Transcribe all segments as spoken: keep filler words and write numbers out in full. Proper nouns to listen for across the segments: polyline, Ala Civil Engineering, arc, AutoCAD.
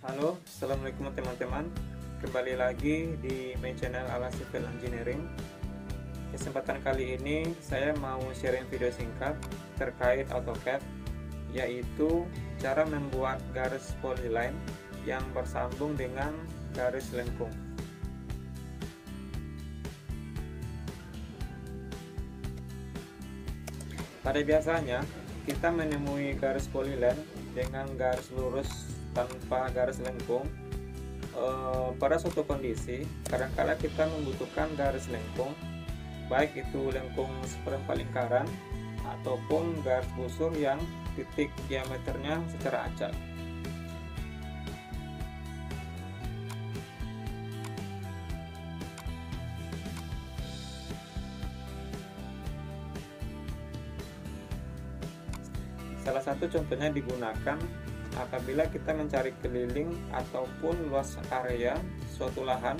Halo, assalamualaikum teman-teman. Kembali lagi di main channel Ala Civil Engineering. Kesempatan kali ini saya mau sharing video singkat terkait AutoCAD, yaitu cara membuat garis polyline yang bersambung dengan garis lengkung. Pada biasanya kita menemui garis polyline dengan garis lurus tanpa garis lengkung. E, pada suatu kondisi kadang-kala kita membutuhkan garis lengkung, baik itu lengkung seperempat lingkaran ataupun garis busur yang titik diameternya secara acak. Salah satu contohnya digunakan apabila kita mencari keliling ataupun luas area suatu lahan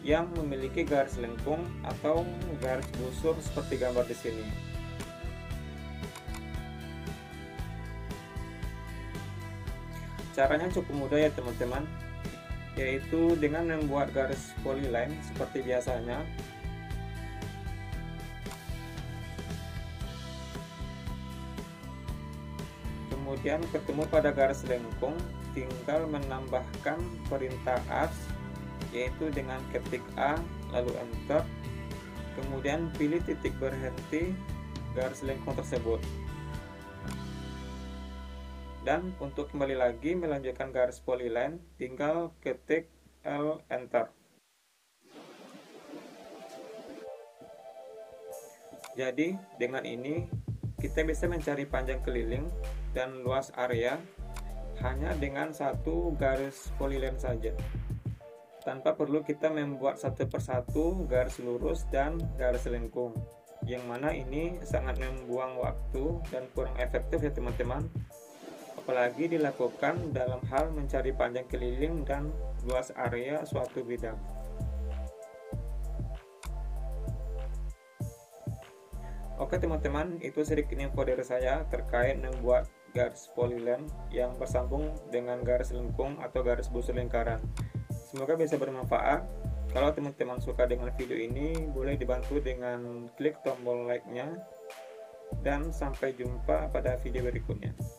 yang memiliki garis lengkung atau garis busur seperti gambar di sini. Caranya cukup mudah ya teman-teman, yaitu dengan membuat garis polyline seperti biasanya. Kemudian ketemu pada garis lengkung, tinggal menambahkan perintah ars, yaitu dengan ketik A lalu enter, kemudian pilih titik berhenti garis lengkung tersebut. Dan untuk kembali lagi melanjutkan garis polyline, tinggal ketik L enter. Jadi dengan ini kita bisa mencari panjang keliling dan luas area hanya dengan satu garis polyline saja, tanpa perlu kita membuat satu persatu garis lurus dan garis lengkung, yang mana ini sangat membuang waktu dan kurang efektif ya teman-teman, apalagi dilakukan dalam hal mencari panjang keliling dan luas area suatu bidang. Oke teman-teman, itu sedikit info dari saya terkait membuat garis polyline yang bersambung dengan garis lengkung atau garis busur lingkaran. Semoga bisa bermanfaat. Kalau teman-teman suka dengan video ini, boleh dibantu dengan klik tombol like-nya. Dan sampai jumpa pada video berikutnya.